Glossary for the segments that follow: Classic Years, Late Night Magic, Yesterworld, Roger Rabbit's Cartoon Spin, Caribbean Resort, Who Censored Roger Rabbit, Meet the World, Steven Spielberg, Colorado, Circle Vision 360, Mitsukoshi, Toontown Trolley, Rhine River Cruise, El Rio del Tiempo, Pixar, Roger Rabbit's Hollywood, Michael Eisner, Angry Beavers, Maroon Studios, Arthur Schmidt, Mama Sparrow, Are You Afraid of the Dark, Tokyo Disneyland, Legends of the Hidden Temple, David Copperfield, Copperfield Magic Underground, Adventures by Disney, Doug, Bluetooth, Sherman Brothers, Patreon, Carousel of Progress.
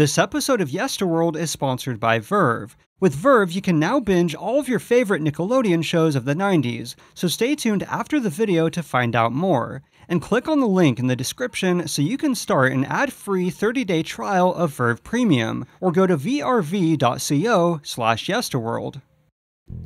This episode of Yesterworld is sponsored by Verve. With Verve, you can now binge all of your favorite Nickelodeon shows of the 90s, so stay tuned after the video to find out more. And click on the link in the description so you can start an ad-free 30-day trial of Verve Premium, or go to vrv.co/yesterworld.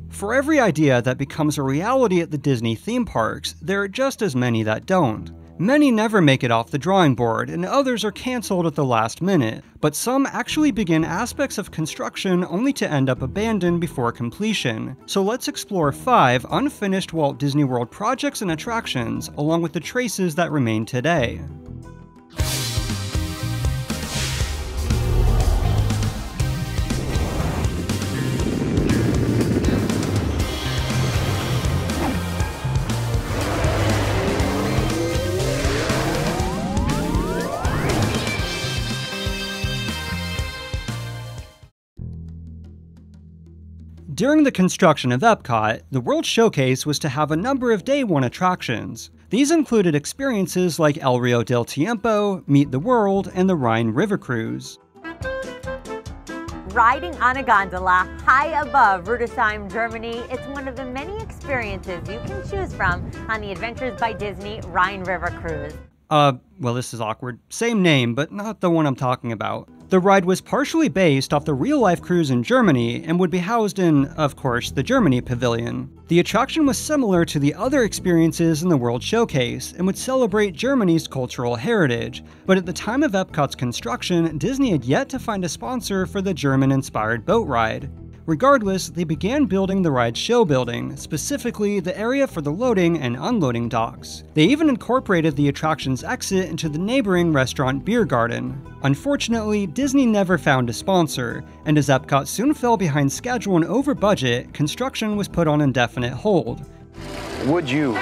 For every idea that becomes a reality at the Disney theme parks, there are just as many that don't. Many never make it off the drawing board, and others are cancelled at the last minute, but some actually begin aspects of construction only to end up abandoned before completion. So let's explore 5 unfinished Walt Disney World projects and attractions, along with the traces that remain today. During the construction of EPCOT, the World Showcase was to have a number of Day 1 attractions. These included experiences like El Rio del Tiempo, Meet the World, and the Rhine River Cruise. Riding on a gondola high above Rudersheim, Germany, it's one of the many experiences you can choose from on the Adventures by Disney Rhine River Cruise. Well, this is awkward. Same name, but not the one I'm talking about. The ride was partially based off the real-life cruise in Germany and would be housed in, of course, the Germany Pavilion. The attraction was similar to the other experiences in the World Showcase and would celebrate Germany's cultural heritage, but at the time of EPCOT's construction, Disney had yet to find a sponsor for the German-inspired boat ride. Regardless, they began building the ride's show building, specifically the area for the loading and unloading docks. They even incorporated the attraction's exit into the neighboring restaurant Biergarten. Unfortunately, Disney never found a sponsor, and as EPCOT soon fell behind schedule and over budget, construction was put on indefinite hold. Would you?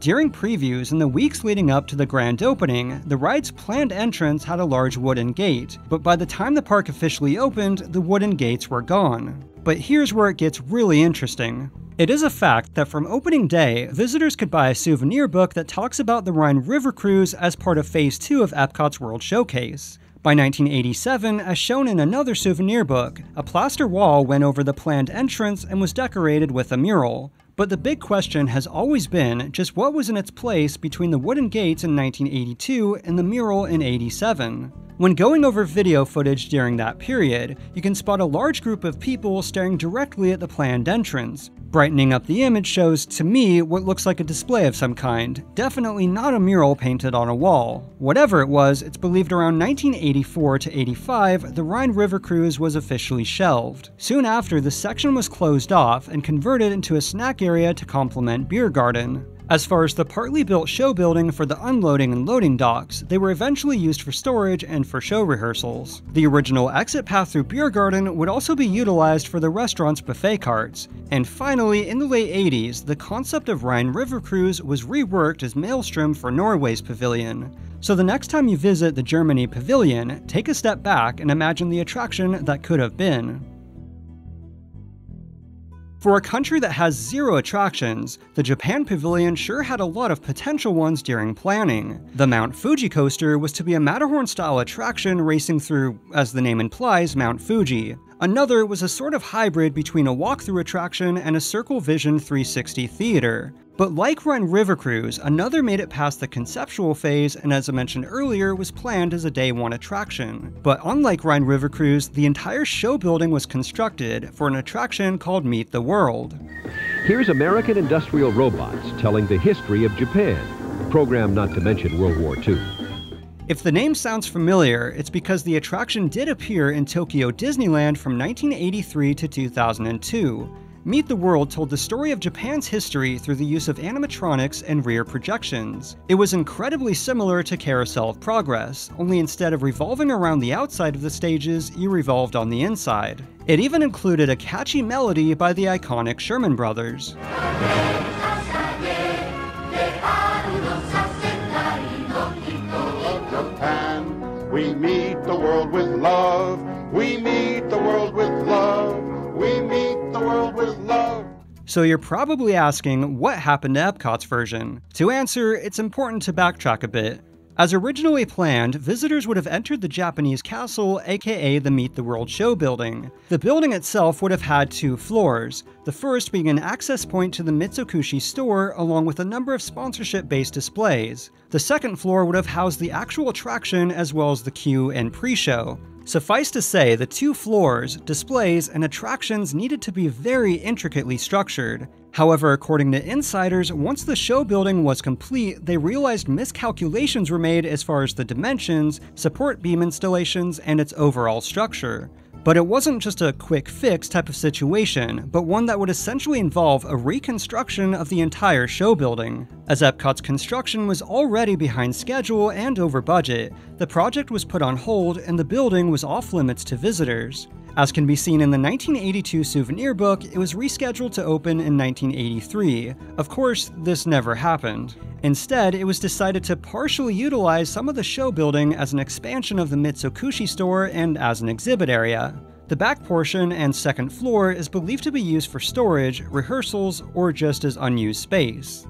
During previews in the weeks leading up to the grand opening, the ride's planned entrance had a large wooden gate, but by the time the park officially opened, the wooden gates were gone. But here's where it gets really interesting. It is a fact that from opening day, visitors could buy a souvenir book that talks about the Rhine River Cruise as part of Phase 2 of EPCOT's World Showcase. By 1987, as shown in another souvenir book, a plaster wall went over the planned entrance and was decorated with a mural. But the big question has always been just what was in its place between the wooden gates in 1982 and the mural in 87. When going over video footage during that period, you can spot a large group of people staring directly at the planned entrance. Brightening up the image shows, to me, what looks like a display of some kind, definitely not a mural painted on a wall. Whatever it was, it's believed around 1984 to 85, the Rhine River Cruise was officially shelved. Soon after, the section was closed off and converted into a snack area to complement Biergarten. As far as the partly built show building for the unloading and loading docks, they were eventually used for storage and for show rehearsals. The original exit path through Biergarten would also be utilized for the restaurant's buffet carts. And finally, in the late 80s, the concept of Rhine River Cruise was reworked as Maelstrom for Norway's pavilion. So the next time you visit the Germany Pavilion, take a step back and imagine the attraction that could have been. For a country that has 0 attractions, the Japan Pavilion sure had a lot of potential ones during planning. The Mount Fuji coaster was to be a Matterhorn-style attraction racing through, as the name implies, Mount Fuji. Another was a sort of hybrid between a walkthrough attraction and a Circle Vision 360 theater. But like Rhine River Cruise, another made it past the conceptual phase and, as I mentioned earlier, was planned as a Day 1 attraction. But unlike Rhine River Cruise, the entire show building was constructed for an attraction called Meet the World. Here's American industrial robots telling the history of Japan, a program not to mention World War II. If the name sounds familiar, it's because the attraction did appear in Tokyo Disneyland from 1983 to 2002. Meet the World told the story of Japan's history through the use of animatronics and rear projections. It was incredibly similar to Carousel of Progress, only instead of revolving around the outside of the stages, you revolved on the inside. It even included a catchy melody by the iconic Sherman Brothers. In Japan, we meet the world with love, we meet the world with love. We meet the world with love. So you're probably asking, what happened to Epcot's version? To answer, it's important to backtrack a bit. As originally planned, visitors would have entered the Japanese castle, aka the Meet the World show building. The building itself would have had two floors, the first being an access point to the Mitsukoshi store along with a number of sponsorship-based displays. The second floor would have housed the actual attraction as well as the queue and pre-show. Suffice to say, the two floors, displays, and attractions needed to be very intricately structured. However, according to insiders, once the show building was complete, they realized miscalculations were made as far as the dimensions, support beam installations, and its overall structure. But it wasn't just a quick fix type of situation, but one that would essentially involve a reconstruction of the entire show building. As Epcot's construction was already behind schedule and over budget, the project was put on hold and the building was off limits to visitors. As can be seen in the 1982 souvenir book, it was rescheduled to open in 1983. Of course, this never happened. Instead, it was decided to partially utilize some of the show building as an expansion of the Mitsukoshi store and as an exhibit area. The back portion and second floor is believed to be used for storage, rehearsals, or just as unused space.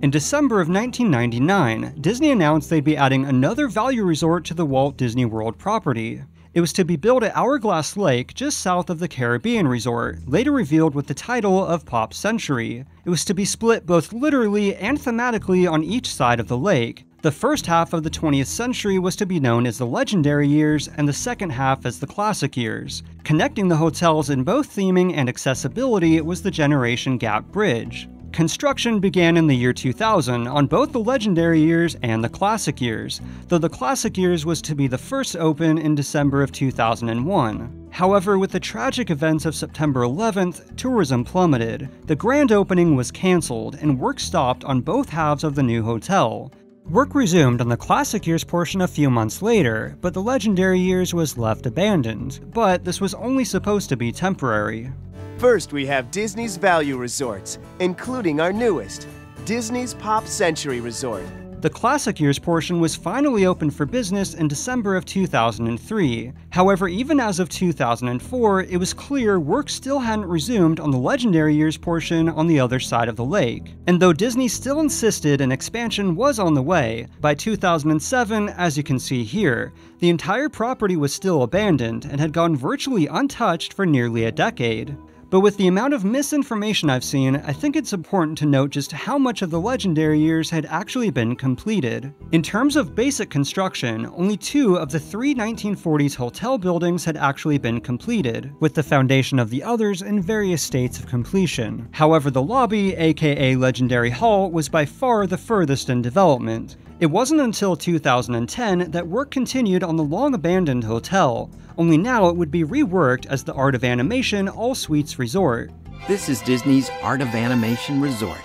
In December of 1999, Disney announced they'd be adding another value resort to the Walt Disney World property. It was to be built at Hourglass Lake, just south of the Caribbean Resort, later revealed with the title of Pop Century. It was to be split both literally and thematically on each side of the lake. The first half of the 20th century was to be known as the Legendary Years, and the second half as the Classic Years. Connecting the hotels in both theming and accessibility was the Generation Gap Bridge. Construction began in the year 2000 on both the Legendary Years and the Classic Years, though the Classic Years was to be the first to open in December of 2001. However, with the tragic events of September 11th, tourism plummeted. The grand opening was canceled, and work stopped on both halves of the new hotel. Work resumed on the Classic Years portion a few months later, but the Legendary Years was left abandoned, but this was only supposed to be temporary. First, we have Disney's value resorts, including our newest, Disney's Pop Century Resort. The Classic Years portion was finally open for business in December of 2003. However, even as of 2004, it was clear work still hadn't resumed on the Legendary Years portion on the other side of the lake. And though Disney still insisted an expansion was on the way, by 2007, as you can see here, the entire property was still abandoned and had gone virtually untouched for nearly a decade. But with the amount of misinformation I've seen, I think it's important to note just how much of the Legendary Years had actually been completed. In terms of basic construction, only two of the three 1940s hotel buildings had actually been completed, with the foundation of the others in various states of completion. However, the lobby, aka Legendary Hall, was by far the furthest in development. It wasn't until 2010 that work continued on the long-abandoned hotel, only now it would be reworked as the Art of Animation All Suites Resort. This is Disney's Art of Animation Resort,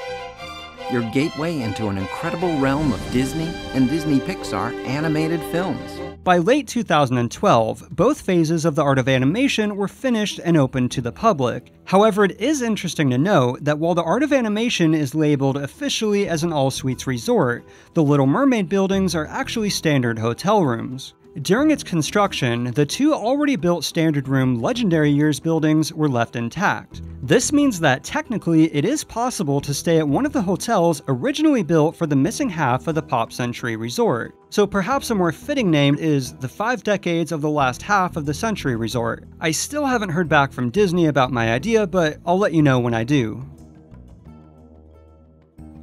your gateway into an incredible realm of Disney and Disney Pixar animated films. By late 2012, both phases of the Art of Animation were finished and open to the public. However, it is interesting to note that while the Art of Animation is labeled officially as an all-suites resort, the Little Mermaid buildings are actually standard hotel rooms. During its construction, the two already built standard room Legendary Years buildings were left intact. This means that technically it is possible to stay at one of the hotels originally built for the missing half of the Pop Century Resort. So perhaps a more fitting name is the 5 decades of the last half of the Century Resort. I still haven't heard back from Disney about my idea, but I'll let you know when I do.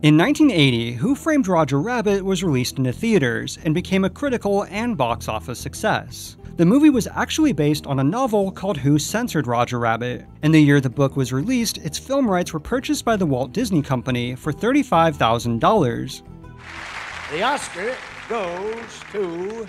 In 1980, Who Framed Roger Rabbit was released into theaters and became a critical and box office success. The movie was actually based on a novel called Who Censored Roger Rabbit, and the year the book was released, its film rights were purchased by the Walt Disney Company for $35,000. The Oscar goes to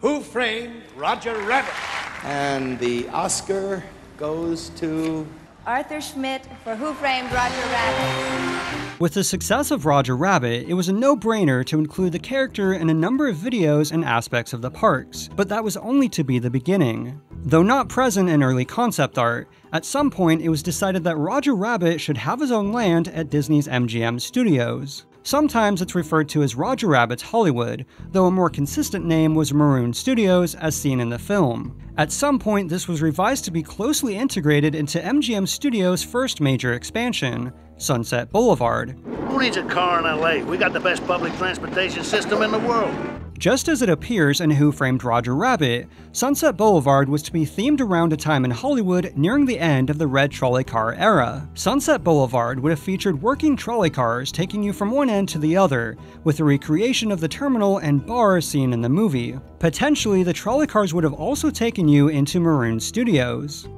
Who Framed Roger Rabbit. And the Oscar goes to Arthur Schmidt for Who Framed Roger Rabbit. With the success of Roger Rabbit, it was a no-brainer to include the character in a number of videos and aspects of the parks, but that was only to be the beginning. Though not present in early concept art, at some point it was decided that Roger Rabbit should have his own land at Disney's MGM Studios. Sometimes it's referred to as Roger Rabbit's Hollywood, though a more consistent name was Maroon Studios, as seen in the film. At some point, this was revised to be closely integrated into MGM Studios' first major expansion, Sunset Boulevard. Who needs a car in LA? We got the best public transportation system in the world. Just as it appears in Who Framed Roger Rabbit, Sunset Boulevard was to be themed around a time in Hollywood nearing the end of the red trolley car era. Sunset Boulevard would have featured working trolley cars taking you from one end to the other, with a recreation of the terminal and bar seen in the movie. Potentially, the trolley cars would have also taken you into Maroon Studios.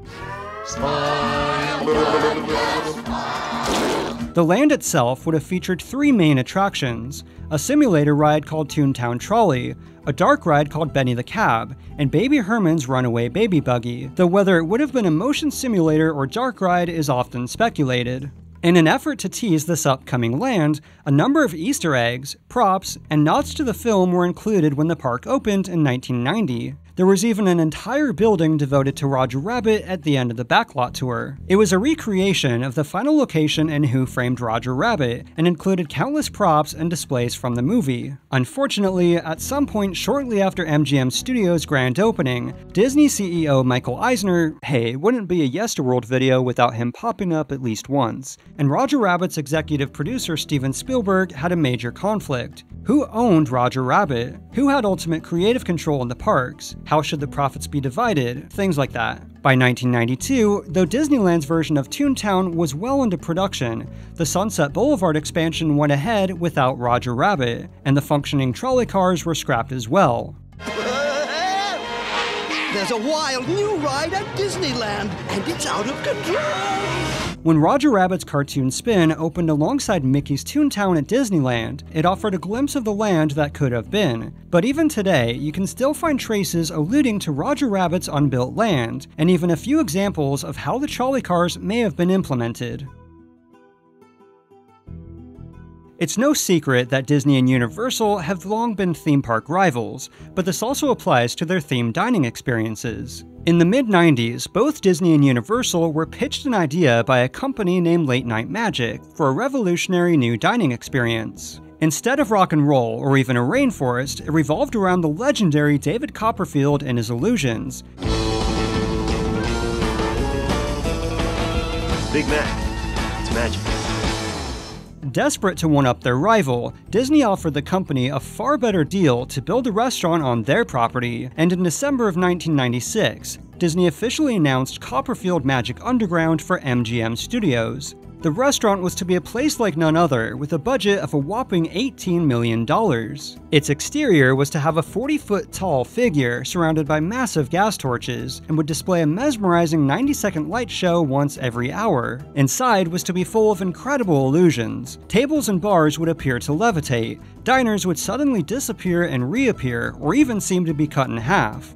The land itself would have featured three main attractions: a simulator ride called Toontown Trolley, a dark ride called Benny the Cab, and Baby Herman's Runaway Baby Buggy, though whether it would have been a motion simulator or dark ride is often speculated. In an effort to tease this upcoming land, a number of Easter eggs, props, and nods to the film were included when the park opened in 1990. There was even an entire building devoted to Roger Rabbit at the end of the backlot tour. It was a recreation of the final location in Who Framed Roger Rabbit, and included countless props and displays from the movie. Unfortunately, at some point shortly after MGM Studios' grand opening, Disney CEO Michael Eisner, hey, it wouldn't be a Yesterworld video without him popping up at least once, and Roger Rabbit's executive producer Steven Spielberg had a major conflict. Who owned Roger Rabbit? Who had ultimate creative control in the parks? How should the profits be divided? Things like that. By 1992, though Disneyland's version of Toontown was well into production, the Sunset Boulevard expansion went ahead without Roger Rabbit, and the functioning trolley cars were scrapped as well. There's a wild new ride at Disneyland, and it's out of control! When Roger Rabbit's cartoon spin opened alongside Mickey's Toontown at Disneyland, it offered a glimpse of the land that could have been. But even today, you can still find traces alluding to Roger Rabbit's unbuilt land, and even a few examples of how the trolley cars may have been implemented. It's no secret that Disney and Universal have long been theme park rivals, but this also applies to their themed dining experiences. In the mid-90s, both Disney and Universal were pitched an idea by a company named Late Night Magic for a revolutionary new dining experience. Instead of rock and roll or even a rainforest, it revolved around the legendary David Copperfield and his illusions. Big Mac, it's magic. Desperate to one-up their rival, Disney offered the company a far better deal to build a restaurant on their property, and in December of 1996, Disney officially announced Copperfield Magic Underground for MGM Studios. The restaurant was to be a place like none other, with a budget of a whopping $18 million. Its exterior was to have a 40-foot-tall figure surrounded by massive gas torches, and would display a mesmerizing 90-second light show once every hour. Inside was to be full of incredible illusions. Tables and bars would appear to levitate. Diners would suddenly disappear and reappear, or even seem to be cut in half.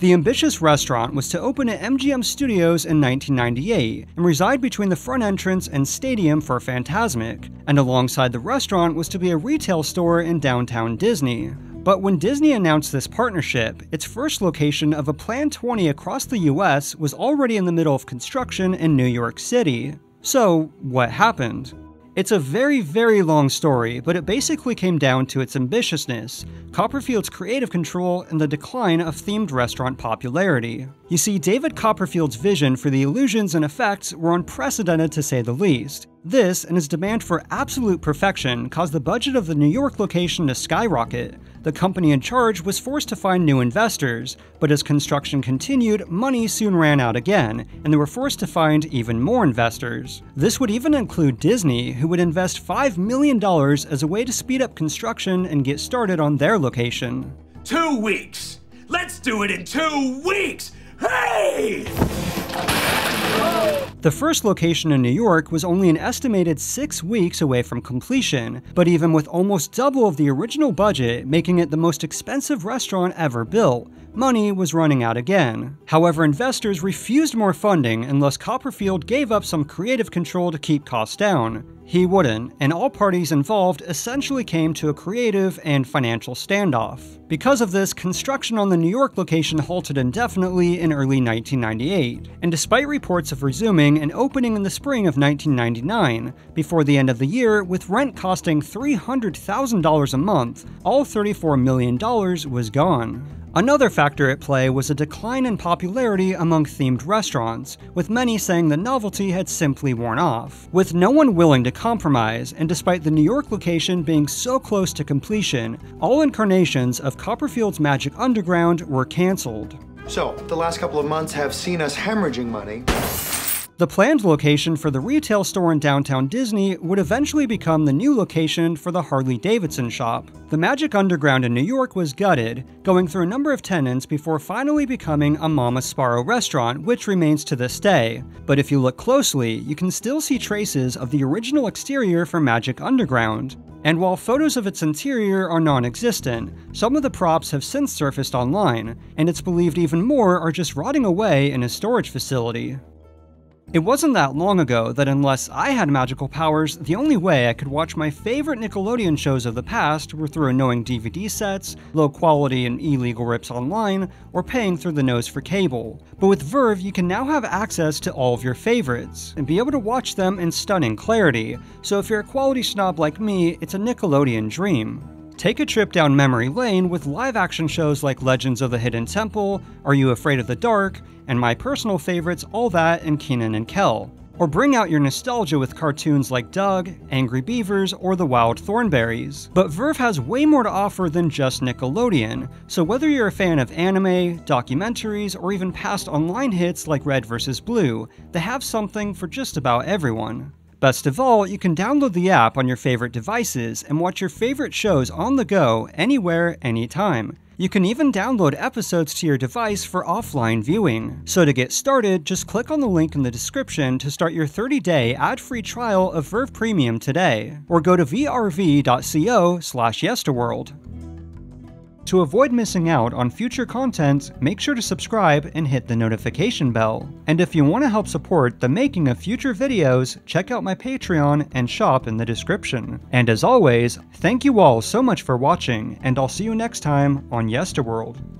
The ambitious restaurant was to open at MGM Studios in 1998 and reside between the front entrance and stadium for Fantasmic, and alongside the restaurant was to be a retail store in Downtown Disney. But when Disney announced this partnership, its first location of a planned 20 across the US was already in the middle of construction in New York City. So, what happened? It's a very, very long story, but it basically came down to its ambitiousness, Copperfield's creative control, and the decline of themed restaurant popularity. You see, David Copperfield's vision for the illusions and effects were unprecedented to say the least. This, and his demand for absolute perfection, caused the budget of the New York location to skyrocket. The company in charge was forced to find new investors, but as construction continued, money soon ran out again, and they were forced to find even more investors. This would even include Disney, who would invest $5 million as a way to speed up construction and get started on their location. 2 weeks! Let's do it in 2 weeks! Hey! The first location in New York was only an estimated 6 weeks away from completion, but even with almost double of the original budget, making it the most expensive restaurant ever built, money was running out again. However, investors refused more funding unless Copperfield gave up some creative control to keep costs down. He wouldn't, and all parties involved essentially came to a creative and financial standoff. Because of this, construction on the New York location halted indefinitely in early 1998, and despite reports of resuming and opening in the spring of 1999, before the end of the year, with rent costing $300,000 a month, all $34 million was gone. Another factor at play was a decline in popularity among themed restaurants, with many saying the novelty had simply worn off. With no one willing to compromise, and despite the New York location being so close to completion, all incarnations of Copperfield's Magic Underground were canceled. So, the last couple of months have seen us hemorrhaging money. The planned location for the retail store in Downtown Disney would eventually become the new location for the Harley-Davidson shop. The Magic Underground in New York was gutted, going through a number of tenants before finally becoming a Mama Sparrow restaurant, which remains to this day. But if you look closely, you can still see traces of the original exterior for Magic Underground. And while photos of its interior are non-existent, some of the props have since surfaced online, and it's believed even more are just rotting away in a storage facility. It wasn't that long ago that unless I had magical powers, the only way I could watch my favorite Nickelodeon shows of the past were through annoying DVD sets, low quality and illegal rips online, or paying through the nose for cable. But with VRV, you can now have access to all of your favorites, and be able to watch them in stunning clarity, so if you're a quality snob like me, it's a Nickelodeon dream. Take a trip down memory lane with live-action shows like Legends of the Hidden Temple, Are You Afraid of the Dark, and my personal favorites All That and Kenan and Kel. Or bring out your nostalgia with cartoons like Doug, Angry Beavers, or The Wild Thornberries. But VRV has way more to offer than just Nickelodeon, so whether you're a fan of anime, documentaries, or even past online hits like Red vs. Blue, they have something for just about everyone. Best of all, you can download the app on your favorite devices and watch your favorite shows on the go, anywhere, anytime. You can even download episodes to your device for offline viewing. So to get started, just click on the link in the description to start your 30-day ad-free trial of VRV Premium today, or go to vrv.co/yesterworld. To avoid missing out on future content, make sure to subscribe and hit the notification bell. And if you want to help support the making of future videos, check out my Patreon and shop in the description. And as always, thank you all so much for watching, and I'll see you next time on Yesterworld.